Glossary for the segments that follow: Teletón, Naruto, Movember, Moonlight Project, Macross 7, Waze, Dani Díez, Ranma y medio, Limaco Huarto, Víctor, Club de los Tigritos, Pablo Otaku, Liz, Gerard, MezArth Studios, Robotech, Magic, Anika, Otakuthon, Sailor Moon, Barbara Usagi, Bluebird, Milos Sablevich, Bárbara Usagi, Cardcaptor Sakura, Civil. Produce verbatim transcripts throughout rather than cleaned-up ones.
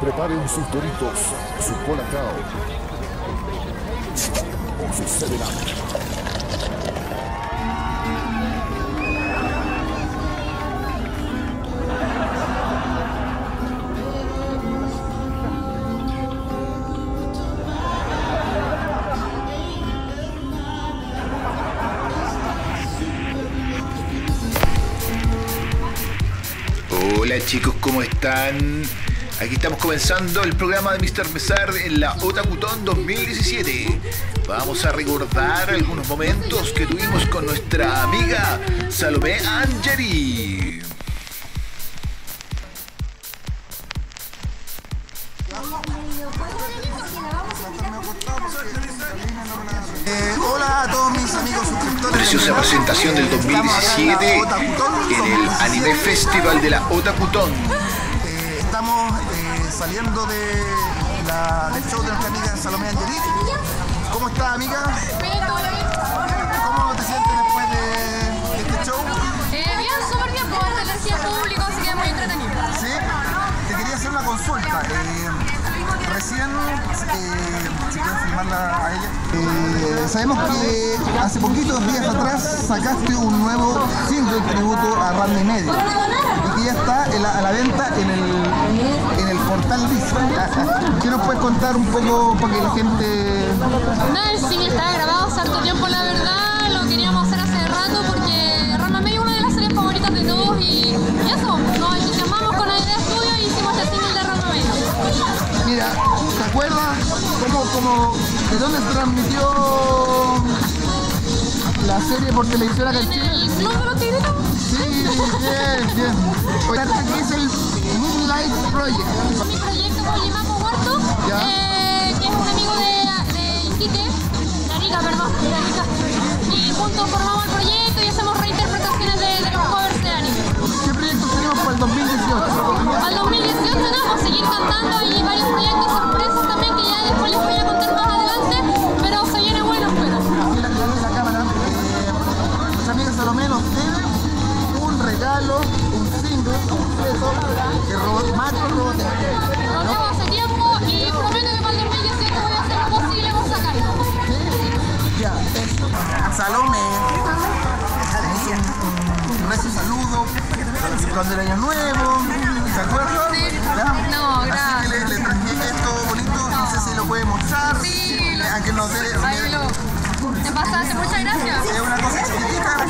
Preparen sus doritos, su colacao, o su cereal. Hola chicos, ¿cómo están? Aquí estamos comenzando el programa de míster Mesar en la Otakuthon dos mil diecisiete. Vamos a recordar algunos momentos que tuvimos con nuestra amiga Salomé Anjari. Eh, hola a todos mis amigos suscriptores. Preciosa presentación del dos mil diecisiete en el Anime Festival de la Otakuthon. Estamos eh, saliendo de la, del show de nuestra amiga Salomé Anjari. ¿Cómo estás, amiga? Bien, todo bien. ¿Cómo te sientes después de, de este show? Eh, bien, súper bien, por la energía pública, así que es muy entretenido. Sí, te quería hacer una consulta. Eh, recién, eh, si quieres filmarla a ella. Eh, sabemos que hace poquitos días atrás sacaste un nuevo single tributo a Ranma y medio. Y ya está en la, a la venta en el, en el portal Liz. ¿Qué nos puedes contar un poco para que la gente...? No, el single estaba grabado hace harto tiempo, la verdad. Lo queríamos hacer hace rato porque Ranma y medio es una de las series favoritas de todos y, y eso, nos entusiasmamos con la idea de estudio y hicimos el single de Ranma y medio. Mira, ¿te acuerdas cómo, cómo, de dónde se transmitió la serie por televisión acá en Chile? ¿En el Club de los Tigritos? Sí, bien, bien. Aquí es el Moonlight Project. Mi proyecto con Limaco Huarto, eh, que es un amigo de, de, de Anika, perdón, de Anika. Y juntos formamos el proyecto y hacemos reinterpretaciones de, de los covers de Anika. ¿Qué proyectos tenemos para el dos mil dieciocho? Para el dos mil dieciocho tenemos seguir cantando y varios proyectos sorpresas también que ya después les voy a contar más adelante, pero se viene bueno, pero. Aquí la, la, la cámara, eh, nuestra amiga Salomé nos debe un regalo. Que robot, Macross, Robotech. Nos vemos hace tiempo y prometo que para el dos mil dieciocho voy a hacer lo posible por sacarlo. Ya, eso. Salomé, un recio saludo, cuando era año nuevo, ¿se acuerdan? No, gracias. Le, le traje esto bonito, no sé si lo puede mostrar. Sí, lo a que nos dé. Te pasaste, muchas gracias. Es una cosa chiquitita.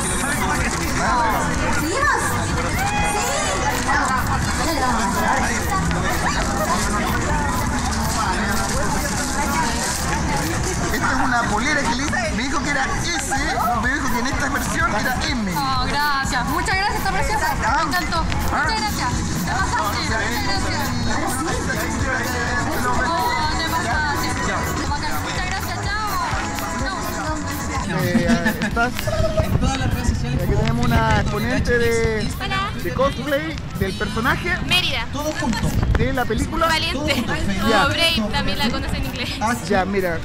Esta es una polera que Liz me dijo que era S, me dijo que en esta versión era M. Oh, gracias, muchas gracias, está preciosa, me encantó. Muchas gracias, te pasaste, muchas gracias. Oh, te pasaste, muchas gracias, chao. Eh, estás en todas las redes sociales. Aquí tenemos una exponente de... de cosplay del personaje Mérida, todo junto, de la película Valiente, o Brave, también la conoce en inglés. Ah, ya, mira,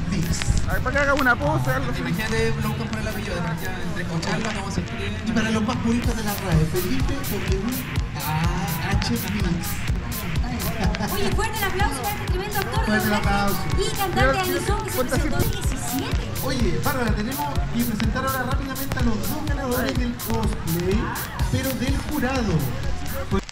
a ver, para que haga una pose, algo así. Imagínate, lo buscan para el apellido, ya entre escucharlo, cómo se escribe. Y para los más puristas de las redes, Felipe W A H B. Oye, fuerte el aplauso para este tremendo actor y cantante Alison que se presentó en dos mil diecisiete. Oye, Bárbara, tenemos que presentar ahora rápidamente a los dos ganadores del cosplay, pero del jurado. Pues...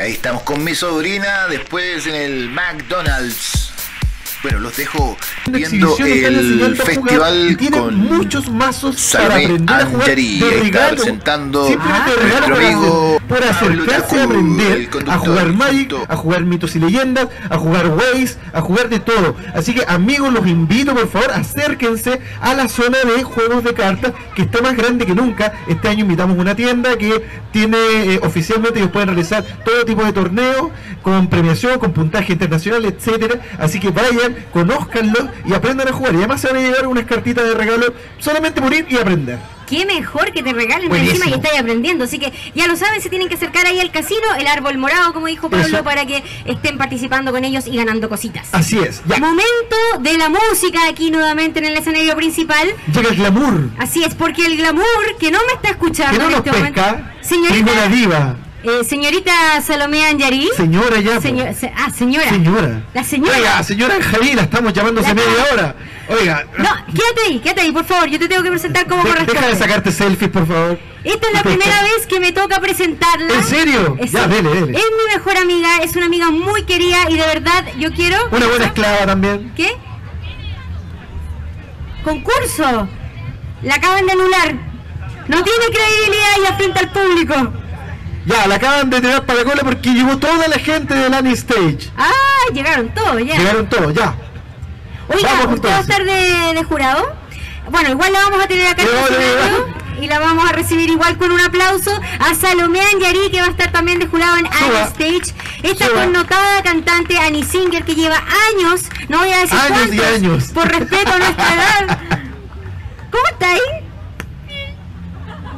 Ahí estamos con mi sobrina después en el McDonald's. Bueno, los dejo viendo el festival con muchos mazos Salomé Anjari. Está presentando nuestro amigo Pablo Otaku, el conductor, a jugar Magic, a jugar mitos y leyendas, a jugar Waze, a jugar de todo. Así que amigos, los invito por favor, acérquense a la zona de juegos de cartas que está más grande que nunca. Este año invitamos una tienda que tiene eh, oficialmente, ellos pueden realizar todo tipo de torneos con premiación, con puntaje internacional, etcétera. Así que vayan, conózcanlo y aprendan a jugar. Y además se van a llevar unas cartitas de regalo solamente por ir y aprender. Qué mejor que te regalen encima y estáis aprendiendo. Así que ya lo saben, se tienen que acercar ahí al casino, el árbol morado, como dijo Pablo, eso, para que estén participando con ellos y ganando cositas. Así es. Ya. Momento de la música aquí nuevamente en el escenario principal. Llega el glamour. Así es, porque el glamour que no me está escuchando no en este pesca, momento. Señorita, la diva. Eh, señorita Salomé Anjari. Señora ya. Señor, se, ah, señora. Señora. La señora. Oiga, señora Anjari, la estamos llamando hace media hora. Oiga. No, quédate ahí, quédate ahí, por favor. Yo te tengo que presentar como de, corresponde. Deja de sacarte selfies, por favor. Esta es la primera vez que me toca presentarla. ¿En serio? Es, ya, dele, dele. Es mi mejor amiga, es una amiga muy querida y de verdad yo quiero... Una buena esclava también. ¿Qué? Concurso. La acaban de anular. No tiene credibilidad y afrenta al público. Ya, la acaban de tirar para la cola porque llegó toda la gente del Annie Stage. Ah, llegaron todos, ya. Llegaron todos, ya. Oiga, ¿usted va a estar de, de jurado? Bueno, igual la vamos a tener acá en el escenario y la vamos a recibir igual con un aplauso a Salomé Anjari, que va a estar también de jurado en Annie Stage. Esta connotada cantante Annie Singer que lleva años, no voy a decir años cuántos, y años, por respeto a nuestra edad. ¿Cómo está ahí?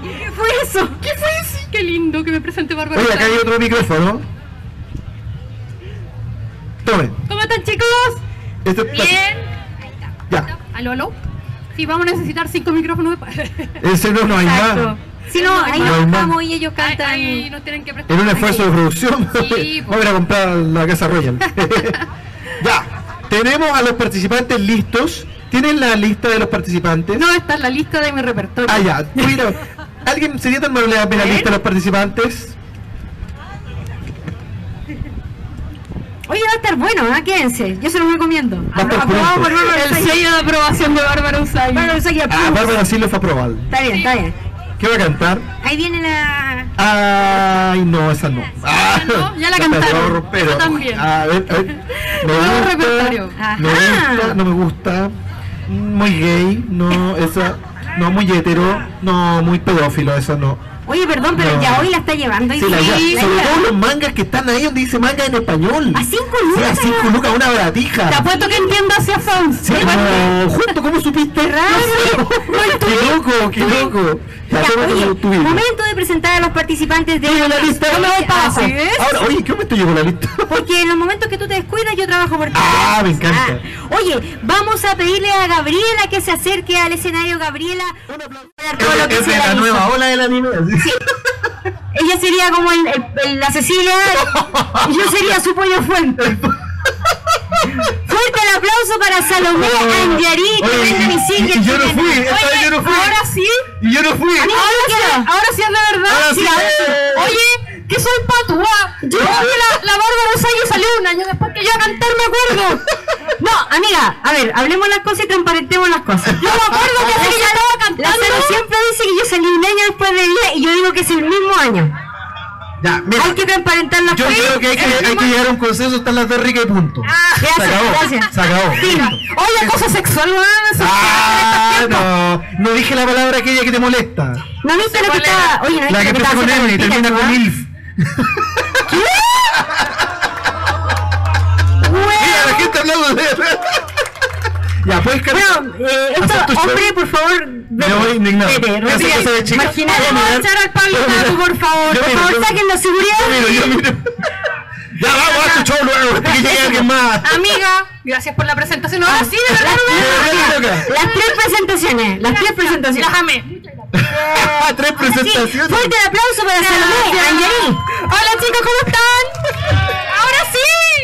¿Qué fue eso? ¿Qué fue eso? Qué lindo que me presente Barbara. Oye, acá hay otro micrófono. Tomen. ¿Cómo están, chicos? Este Bien. Ahí está. Ya. ¿Aló, aló? Sí, vamos a necesitar cinco micrófonos. Ese no, no hay nada. Si no, ahí nos vamos y ellos cantan. Ahí, ahí nos tienen que prestar. En un esfuerzo de producción. Sí, vamos a comprar la Casa Royal. Ya. Tenemos a los participantes listos. ¿Tienen la lista de los participantes? No, está en la lista de mi repertorio. Ah, ya. Mira. ¿Alguien sería tan amable de ver la lista de los participantes? Oye, va a estar bueno, ¿eh? Quédense, yo se los recomiendo. Aprobado por Bárbara Usagi. El sello de aprobación de Bárbara Usagi. Bárbara Usagi aprueba. Ah, Bárbara sí lo fue aprobado. Está bien, sí, está bien. ¿Qué va a cantar? Ahí viene la... Ay, no, esa no. Ah, no, ya la, la cantaron. Yo también. A ver, a ver. Me gusta, repertorio. Me gusta, no me gusta. Muy gay, no, esa... No, muy hetero, no, muy pedófilo, eso no. Oye, perdón, pero no, ya hoy la está llevando. Sí, sí, la, sí, sobre la, todo los mangas que están ahí donde dice manga en español. A cinco lucas. Sí, a cinco lucas, una baratija. Te apuesto que entiendo hacia Fons. Sí, no, justo, ¿cómo supiste? Raro. Qué loco, qué loco. Ya, oye, momento de presentar a los participantes de sí, la lista. No me voy para abajo. Ahora, oye, ¿qué momento llevo la lista? Porque en los momentos que tú te descuidas yo trabajo por ti. Ah, me encanta. Ah, oye, vamos a pedirle a Gabriela que se acerque al escenario. Gabriela, un aplauso para todo lo que es la nueva ola del anime. Sí. Ella sería como el, el, el, la Cecilia y yo sería su pollo fuente. Fuerte el aplauso para Salomé Anjari, que vende mi single. Yo no fui, oye, yo no fui. Ahora sí. Y yo no fui. Ahora, ahora, ahora sí es la verdad. Sí, sí, la, oye, que soy patua. Yo vi la, la Bárbara Usagi salió un año después que yo a cantar me acuerdo. No, amiga, a ver, hablemos las cosas y transparentemos las cosas. Yo me acuerdo que así que yo estaba cantando. La siempre dice que yo salí un año después de ella y yo digo que es el mismo año. Ya, mira, hay que transparentar las cosas. Yo creo que hay que, hay que llegar a un consenso, están las dos ricas y punto. Ah, se gracias, acabó, gracias. Se acabó. Sí, no. Oye, cosa sexual, ¿no? Ah, no, no dije la palabra aquella que te molesta. No viste no sé lo que estaba. Oye, no la que empieza con M y termina con I L F. ¿Qué? Mira, la gente hablando de... Ya, puedes cantar. Bueno, eh, esto, hombre, por favor, vete, voy indignado. Vete, retírate. Imagínate, vamos a echar al Pablo Otaku, por favor. Por favor, saquen la seguridad. Yo miro, yo miro. Ya, vamos a tu show luego, que llegue alguien más. Amiga, gracias por la presentación. Ahora sí, de verdad. Las tres presentaciones, las tres presentaciones. Las amé. Tres presentaciones. Fuerte el aplauso para Salomé Anjari. Hola, chicos, ¿cómo están? Ahora sí.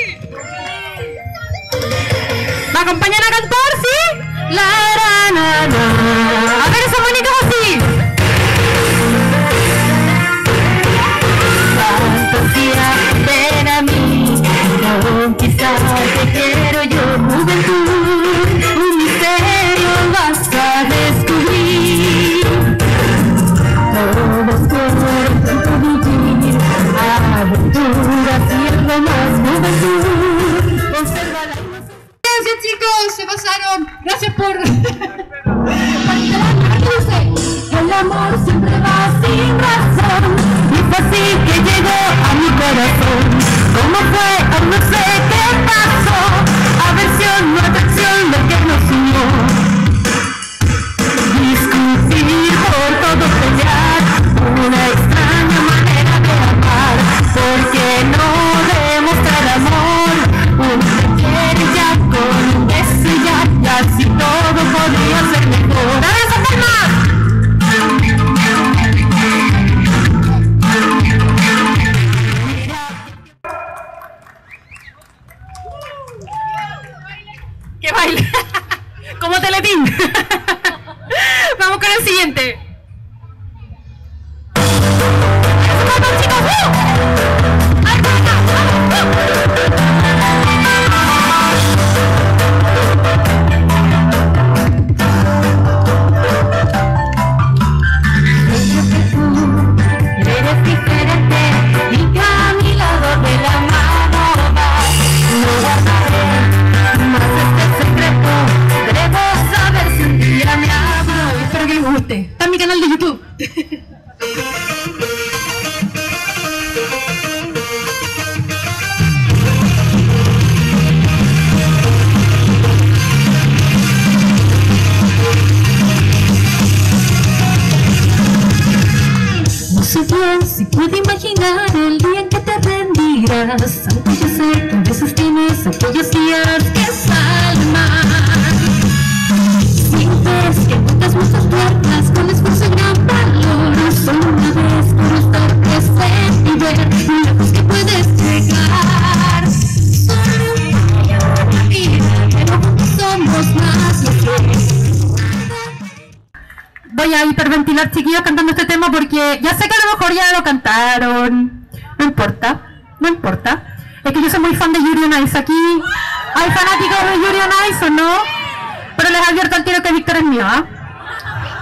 ¿Me acompañan a cantar, sí? La, la, la, la. A ver esa manita así. Fantasía, ven a mí, aún quizás te quiero yo, juventud. chicos, se pasaron. Gracias por... El amor siempre va sin razón, y fue así que llegó a mi corazón. ¿Cómo fue? Aún no sé qué pasó. Aversión, no atracción, lo que nos unió. Discutir por todo, pelear, una extraña manera de amar. ¿Por qué no demostrar amor? Uno se quiere ya con un beso y ya, y así todo podría ser mejor. ¡A ver, sacar más! ¡Qué baile! ¡Como Teletín! Vamos con el siguiente. ¡Vamos, chicos! ¡Uh! ¡Ay, por acá! ¡Vamos! Yo que tú eres diferente y que a mi lado de la mano vas. No vas. Está en mi canal de YouTube. No sé bien si puedo imaginar el día en que te rendirás, aunque yo sé que a veces tienes aquellos días que salen mal. Sientes que nuestras puertas con esfuerzo y gran valor, solo una vez por estar presente y ver lejos que puedes llegar. Solo una vida, pero somos más los dos. Voy a hiperventilar, chiquillos, cantando este tema porque ya sé que a lo mejor ya lo cantaron. No importa, no importa. Es que yo soy muy fan de Yuri On Ice aquí. ¿Hay fanáticos de Yuri On Ice o no? Pero les advierto al tiro que Víctor es mío, ¿ah? ¿eh?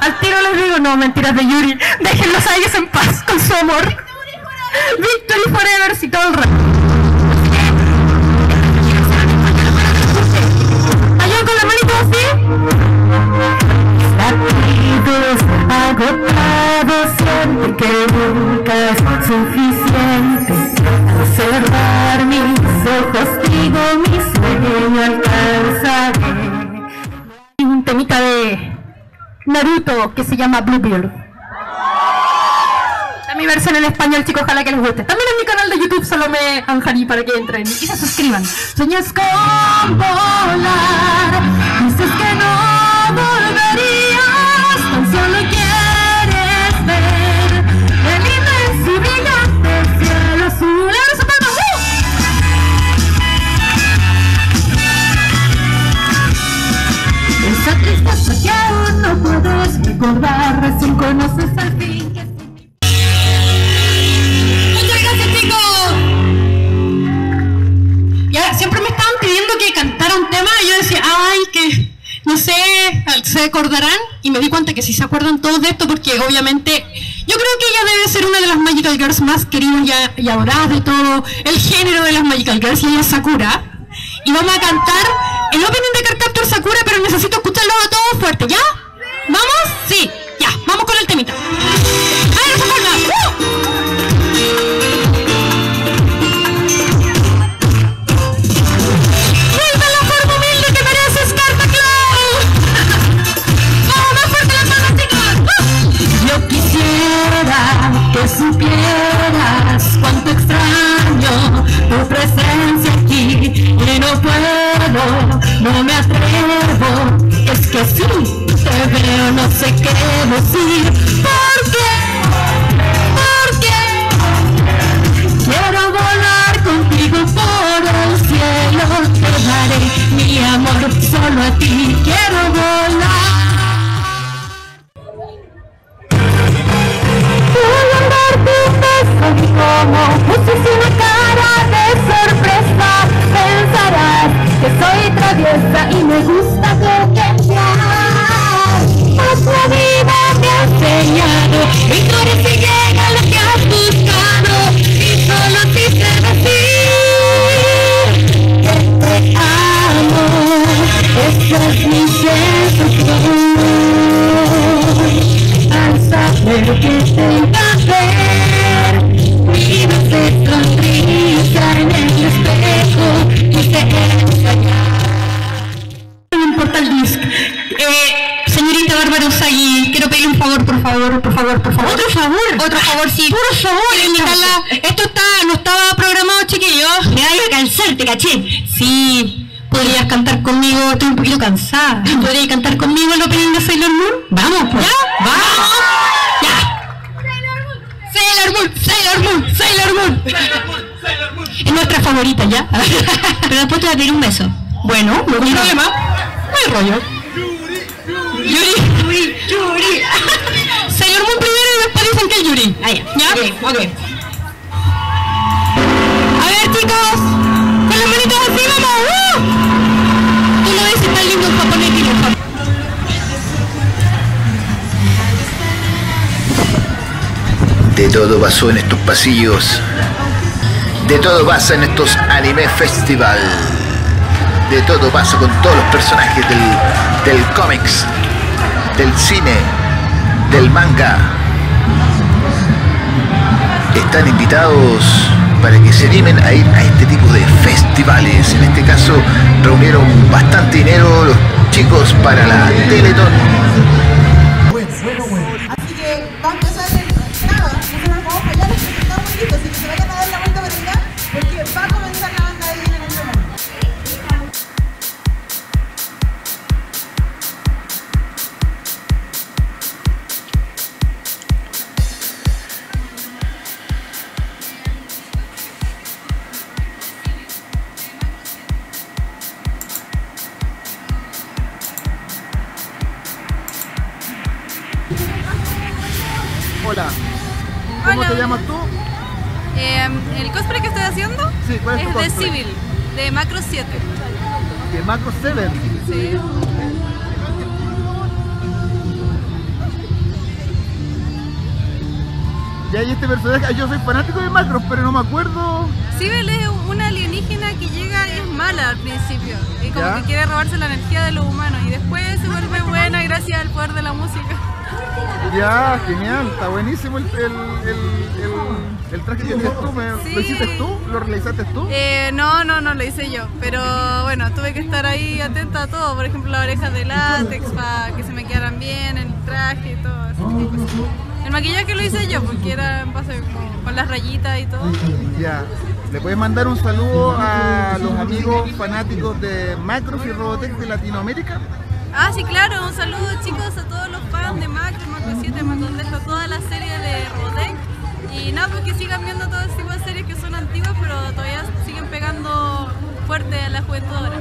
Al tiro les digo, no, mentiras de Yuri. Déjenlos a ellos en paz con su amor. Victory Forever, si todo el rato. Allá con la manito así. Latidos agotados, siempre que nunca es suficiente. Observar mis ojos, digo, mi sueño alcanzaré. Y un temita de Naruto, que se llama Bluebird. Está mi versión en español, chicos, ojalá que les guste. También en mi canal de YouTube, Salomé Anjari, para que entren y se suscriban. Sueñas con volar, dices que no volverías, tan solo quieres ver el inmenso y brillante cielo azul. Esa tristeza que aún no puedes recordar, recién conoces al fin que... ¡Muchas gracias, chicos! Ya, siempre me estaban pidiendo que cantara un tema y yo decía, ay, que no sé, se acordarán. Y me di cuenta que sí se acuerdan todos de esto porque obviamente yo creo que ella debe ser una de las Magical Girls más queridas y, y adoradas de todo el género de las Magical Girls, y ella es Sakura. Y vamos a cantar el opening de Cardcaptor Sakura, pero necesito escucharlo a todos fuerte, ¿ya? ¿Vamos? Sí, ya, vamos con el temita. ¡A ver, Sakura! ¡Uh! Que supieras cuánto extraño tu presencia aquí y no puedo, no me atrevo. Es que si te veo no sé qué decir. ¿Por qué? ¿Por qué? Quiero volar contigo por el cielo. Te daré mi amor solo a ti. Quiero volar. Y como pusiste una cara de sorpresa, pensarás que soy traviesa y me gusta coquetear. Más la vida me hace otro favorcito. Por favor, esto está, no estaba programado, chiquillos. Me vaya a cansar, te caché. Sí, podrías cantar conmigo, estoy un poquito cansada. ¿Podrías cantar conmigo el opening de Sailor Moon? Vamos, pues. ¿Ya? Vamos. Ya. Sailor Moon, Sailor Moon, Sailor Moon. Sailor Moon, Sailor Moon. Es nuestra favorita, ¿ya? Pero después te voy a pedir un beso. Bueno, no hay problema. No hay rollo. Yuri, Yuri, Yuri. Sailor Moon primero y después dicen que el Yuri. Ah, ya. ¿Ya? Okay, okay. A ver, chicos. Con las manitas así, vamos. Tú lo ves, está lindo el japonés y el japonés. De todo pasó en estos pasillos. De todo pasa en estos anime festival. De todo pasa con todos los personajes del, del cómics, del cine, del manga. Están invitados para que se animen a ir a este tipo de festivales. En este caso reunieron bastante dinero los chicos para la Teletón. Bueno, bueno, bueno. Así que va a empezar en nada. Nosotros nos vamos a fallar, así que estamos listos. Así que se vayan a dar la vuelta por acá, porque va a comenzar la banda de dinero. Hola, ¿cómo Hola. te llamas tú? Eh, el cosplay que estoy haciendo sí, ¿cuál es, es de Civil, de Macross siete. ¿De Macross siete? Sí. Ya hay este personaje, yo soy fanático de Macross, pero no me acuerdo. Civil es una alienígena que llega y es mala al principio. Y como ¿Ya? que quiere robarse la energía de los humanos y después se vuelve buena gracias al poder de la música. Ya, genial, está buenísimo el, el, el, el, el traje que tienes tú, me, sí. ¿Lo hiciste tú? ¿Lo realizaste tú? Eh, no, no, no lo hice yo, pero bueno, tuve que estar ahí atenta a todo, por ejemplo las orejas de látex para que se me quedaran bien, el traje y todo, así que pues, el maquillaje lo hice yo porque era en base con, con las rayitas y todo. Ya, le puedes mandar un saludo a los amigos fanáticos de Macross y Robotech de Latinoamérica. Ah, sí, claro, un saludo chicos a todos los fans de Macross, Macross siete, Macross Dejo, toda la serie de Robotech. Y nada, pues que sigan viendo todo ese tipo de series que son antiguas, pero todavía siguen pegando fuerte a la juventud ahora.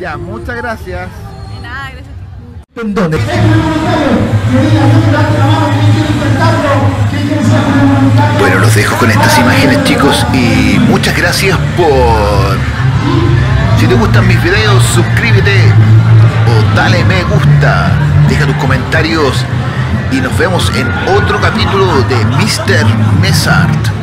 Ya, muchas gracias. De nada, gracias. ¿En dónde? ¿Qué Bueno, los dejo con estas imágenes chicos y muchas gracias por... Si te gustan mis videos, suscríbete. Dale me gusta, deja tus comentarios y nos vemos en otro capítulo de míster MezArth.